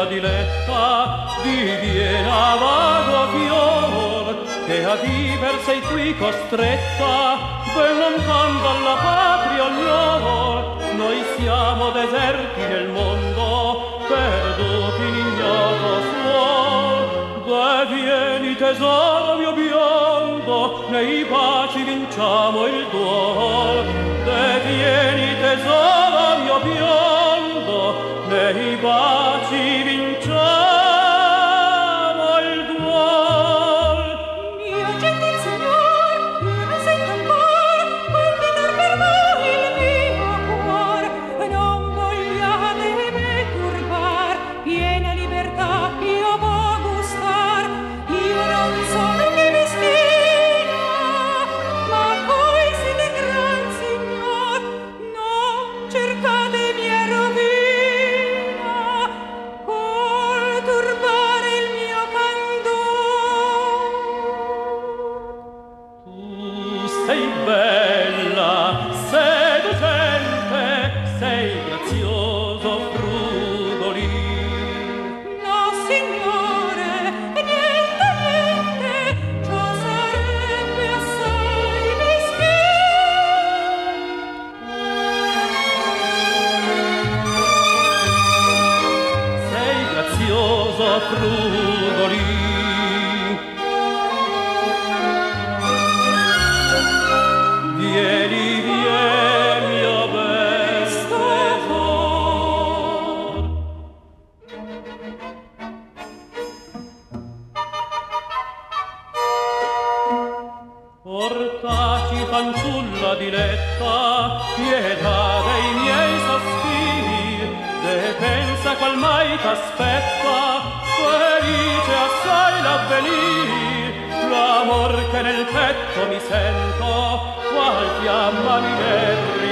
fanciulla diletta, diviena vago fior, che a viver sei qui costretta, ben lontan dalla patria allor. Noi siamo deserti nel mondo, perduti in ignoto suor. Deh, vieni tesoro mio biondo, nei baci vinciamo il duol. Deh, vieni tesoro mio biondo, nei baci vinciamo il duol. Mio gentil signor, mi sento ancora palpitar per voi il mio cuor. Non vogliate me turbar, piena libertà io vo' gustar. Io non sono né mestina, ma voi siete gran signor. Non cercate mia rovina col turbare il mio candor. Tu sei bella, seducente, sei grazioso frugolì. No, signore, niente, niente, ciò sarebbe assai meschino. Sei grazioso frugolì. Vieni, vieni, oh bel tesor. Portaci fanciulla diletta, pietà dei miei sospiri, deh, pensa qual mai t'aspetta, felice assai l'avvenir. L'amor che nel petto mi sento, qual fiamma mi derrì.